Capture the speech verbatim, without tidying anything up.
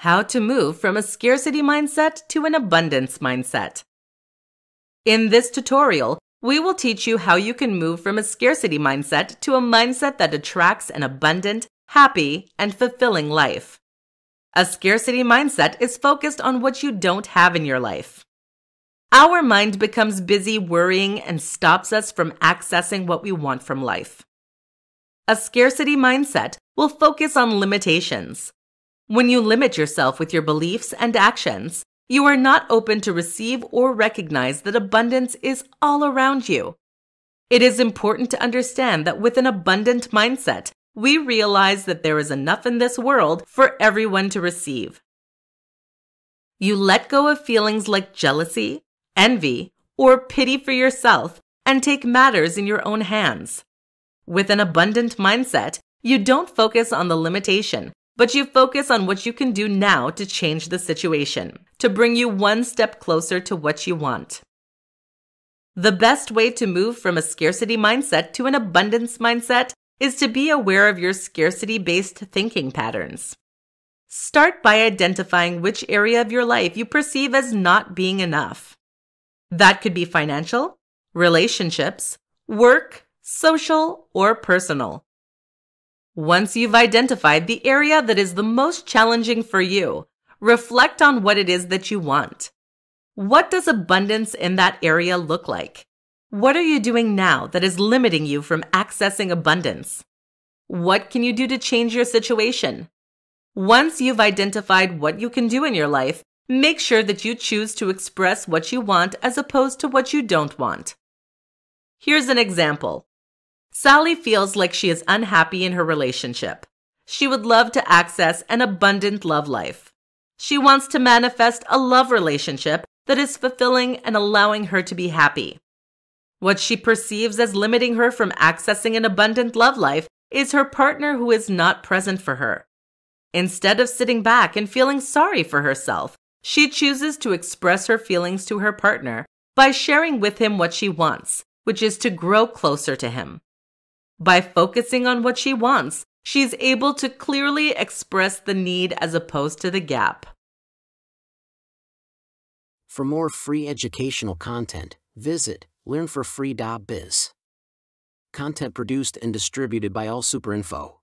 How to move from a scarcity mindset to an abundance mindset. In this tutorial, we will teach you how you can move from a scarcity mindset to a mindset that attracts an abundant, happy, and fulfilling life. A scarcity mindset is focused on what you don't have in your life. Our mind becomes busy worrying and stops us from accessing what we want from life. A scarcity mindset will focus on limitations. When you limit yourself with your beliefs and actions, you are not open to receive or recognize that abundance is all around you. It is important to understand that with an abundant mindset, we realize that there is enough in this world for everyone to receive. You let go of feelings like jealousy, envy, or pity for yourself and take matters in your own hands. With an abundant mindset, you don't focus on the limitation, but you focus on what you can do now to change the situation, to bring you one step closer to what you want. The best way to move from a scarcity mindset to an abundance mindset is to be aware of your scarcity-based thinking patterns. Start by identifying which area of your life you perceive as not being enough. That could be financial, relationships, work, social, or personal. Once you've identified the area that is the most challenging for you, reflect on what it is that you want. What does abundance in that area look like? What are you doing now that is limiting you from accessing abundance? What can you do to change your situation? Once you've identified what you can do in your life, make sure that you choose to express what you want as opposed to what you don't want. Here's an example. Sally feels like she is unhappy in her relationship. She would love to access an abundant love life. She wants to manifest a love relationship that is fulfilling and allowing her to be happy. What she perceives as limiting her from accessing an abundant love life is her partner who is not present for her. Instead of sitting back and feeling sorry for herself, she chooses to express her feelings to her partner by sharing with him what she wants, which is to grow closer to him. By focusing on what she wants, she's able to clearly express the need as opposed to the gap. For more free educational content, visit learn for free dot biz. Content produced and distributed by AllSuperInfo.